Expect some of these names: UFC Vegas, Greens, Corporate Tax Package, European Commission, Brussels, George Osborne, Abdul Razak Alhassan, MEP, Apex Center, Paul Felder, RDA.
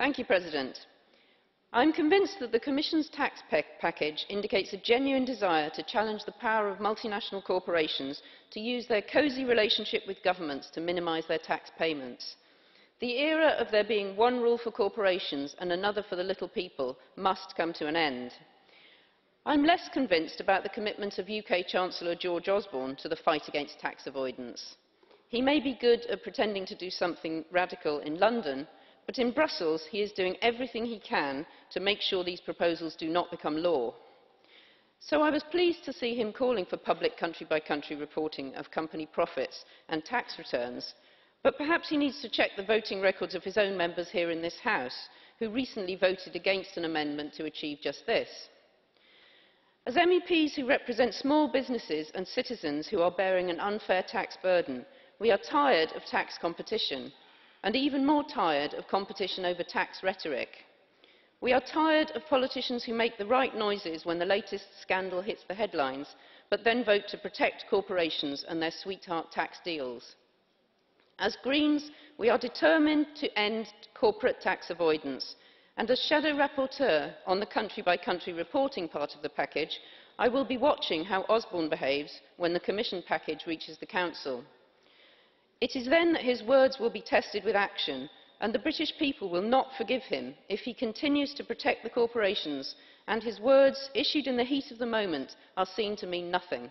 Mr President, I am convinced that the Commission's tax package indicates a genuine desire to challenge the power of multinational corporations to use their cosy relationship with governments to minimise their tax payments. The era of there being one rule for corporations and another for the little people must come to an end. I am less convinced about the commitment of UK Chancellor George Osborne to the fight against tax avoidance. He may be good at pretending to do something radical in London, but in Brussels he is doing everything he can to make sure these proposals do not become law. So I was pleased to see him calling for public country-by-country reporting of company profits and tax returns, but perhaps he needs to check the voting records of his own members here in this House, who recently voted against an amendment to achieve just this. As MEPs who represent small businesses and citizens who are bearing an unfair tax burden, we are tired of tax competition, and even more tired of competition over tax rhetoric. We are tired of politicians who make the right noises when the latest scandal hits the headlines, but then vote to protect corporations and their sweetheart tax deals. As Greens, we are determined to end corporate tax avoidance, and as Shadow Rapporteur on the country-by-country reporting part of the package, I will be watching how Osborne behaves when the Commission package reaches the Council. It is then that his words will be tested with action, and the British people will not forgive him if he continues to protect the corporations and his words, issued in the heat of the moment, are seen to mean nothing.